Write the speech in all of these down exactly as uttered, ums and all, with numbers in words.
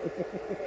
What did I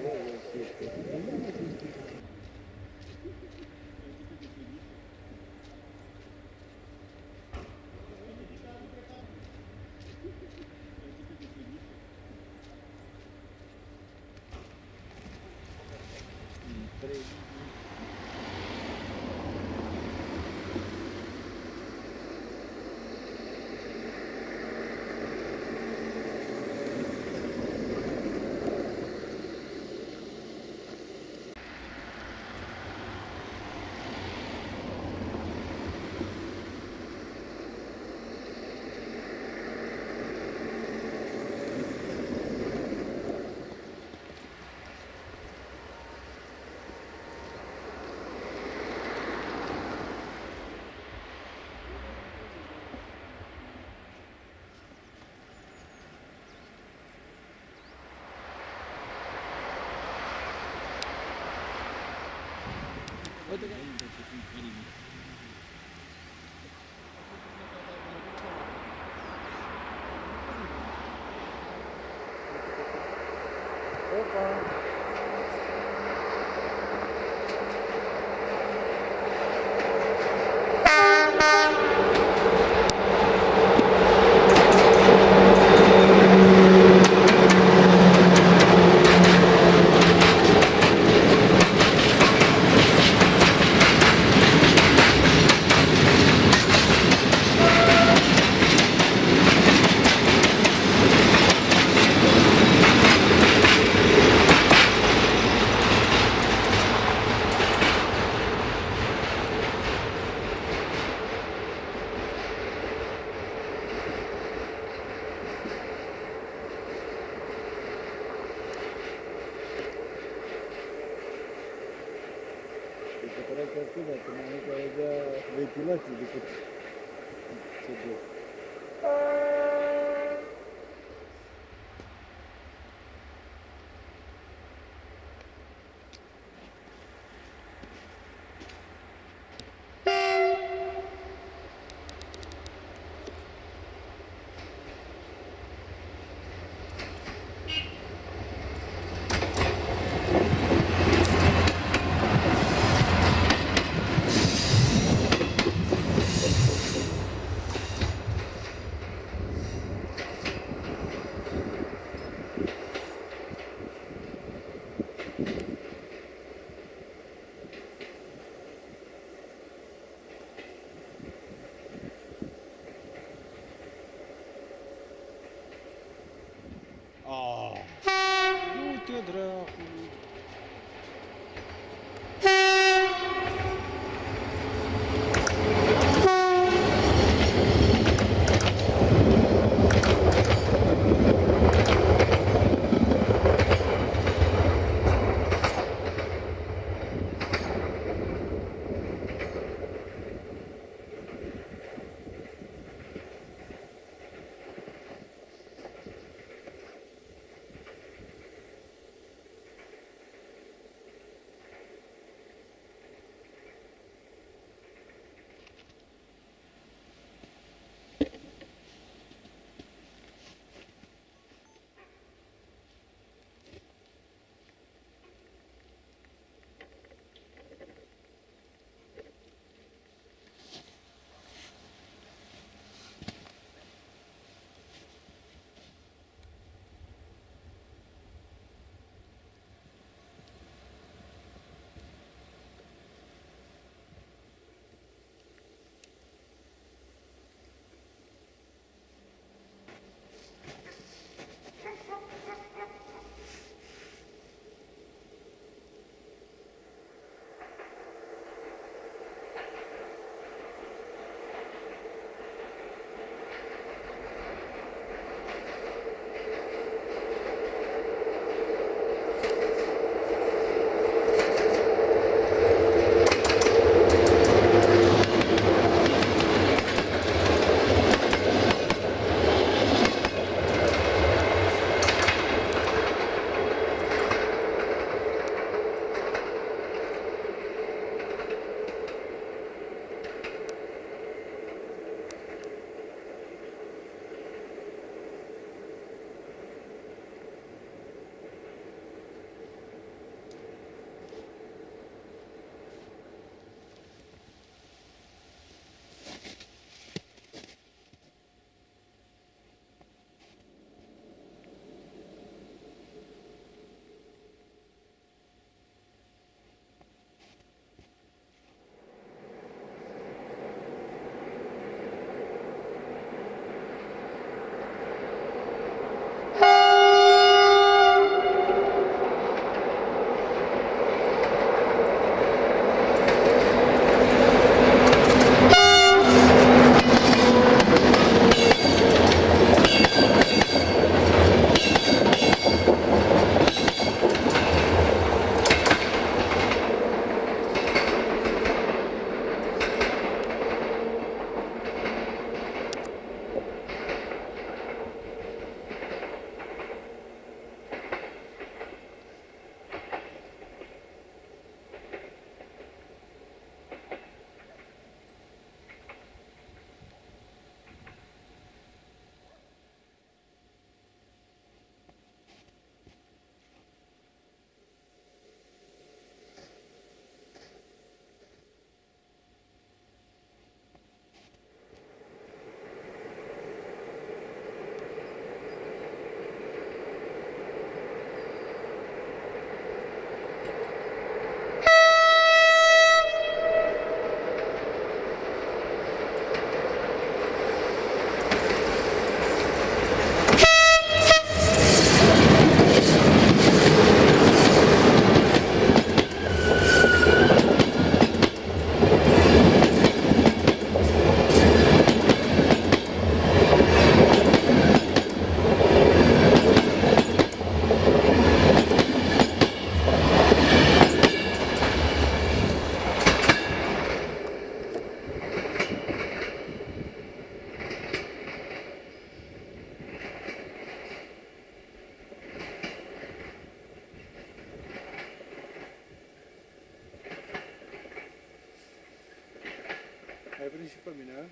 Deixa para mim, né?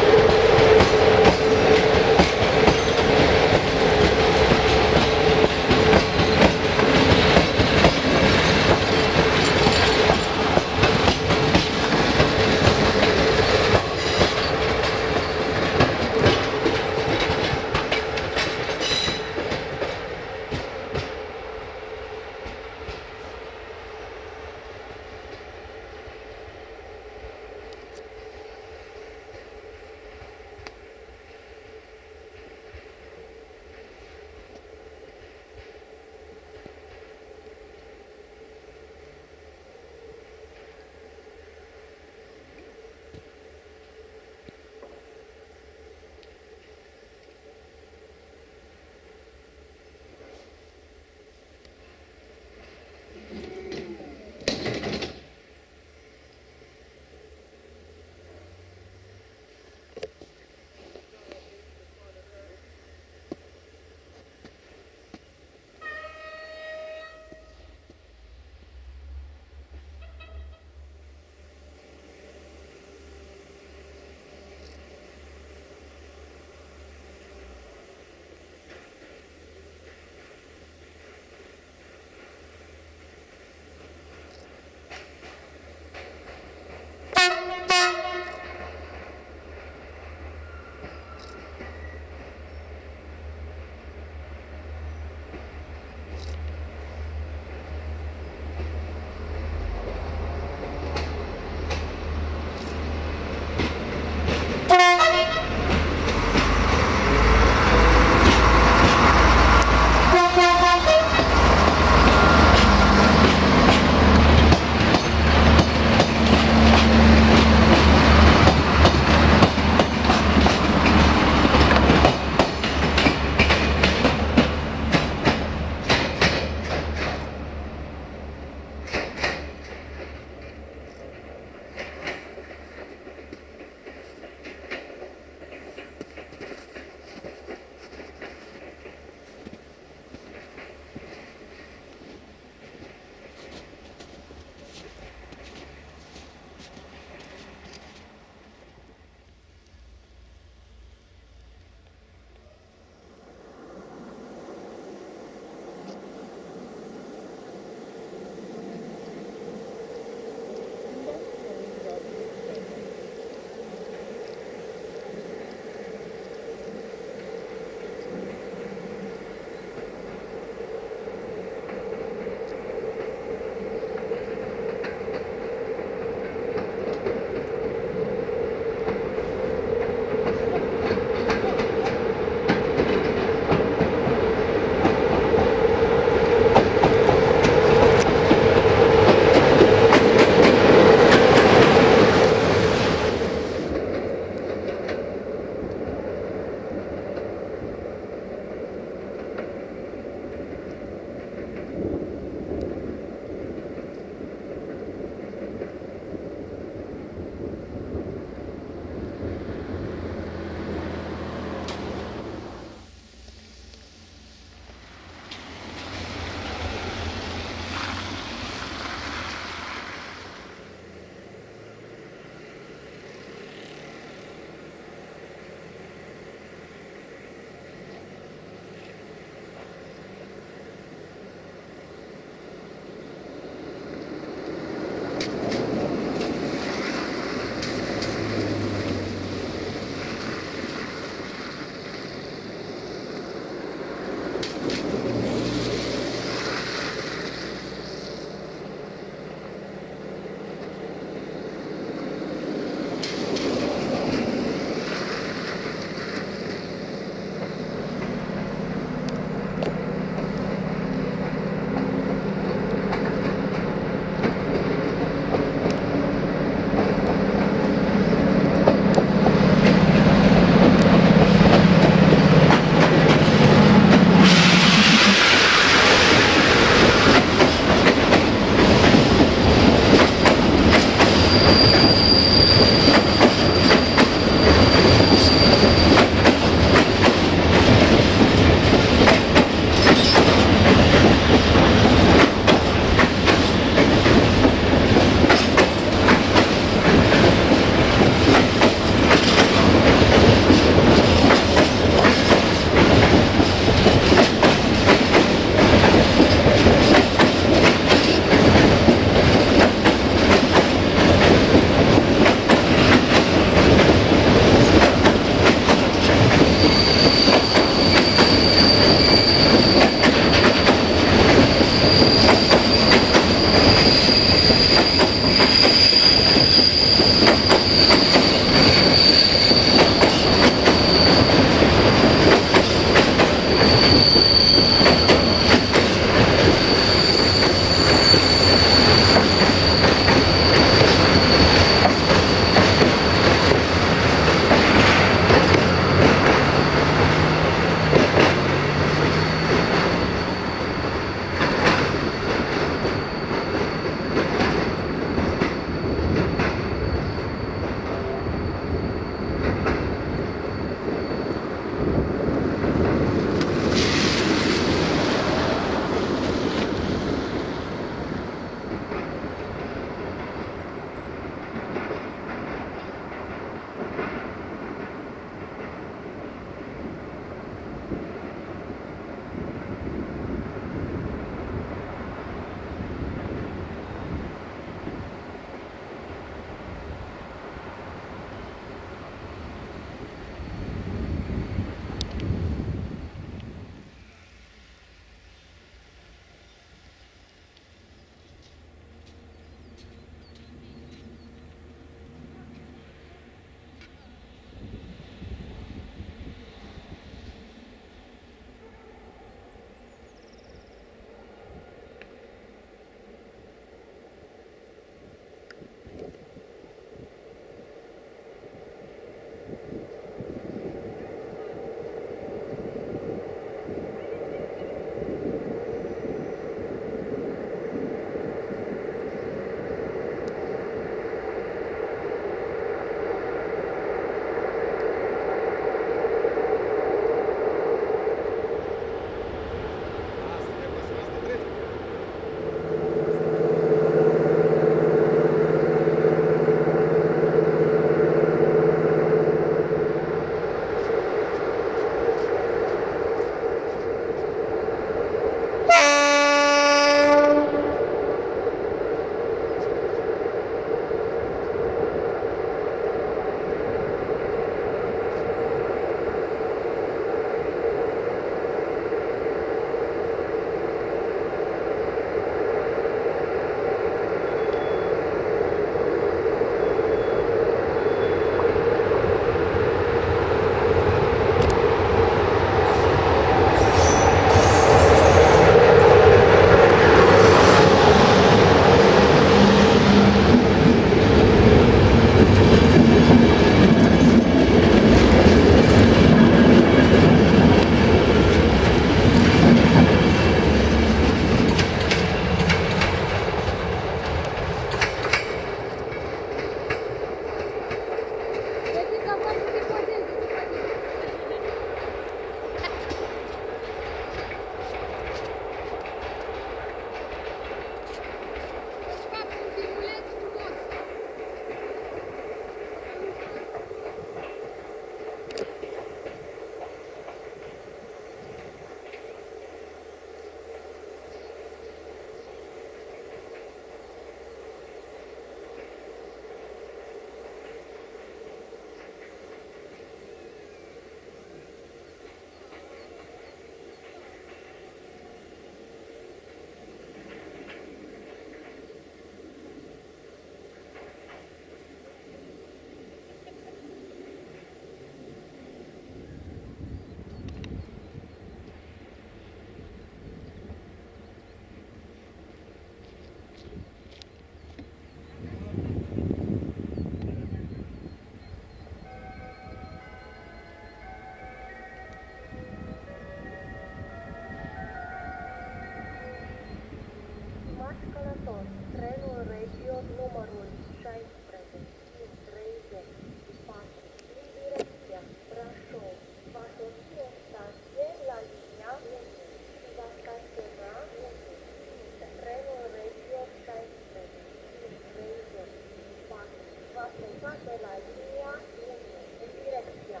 de la linia unu, în direcția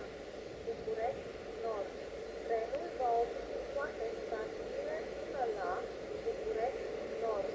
București Nord. Trenul va opțiunea în stațiile până la București Nord.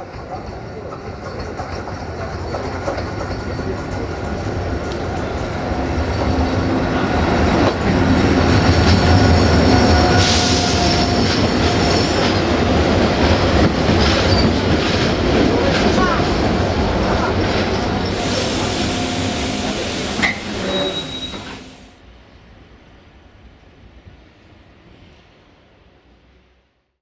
Thank you.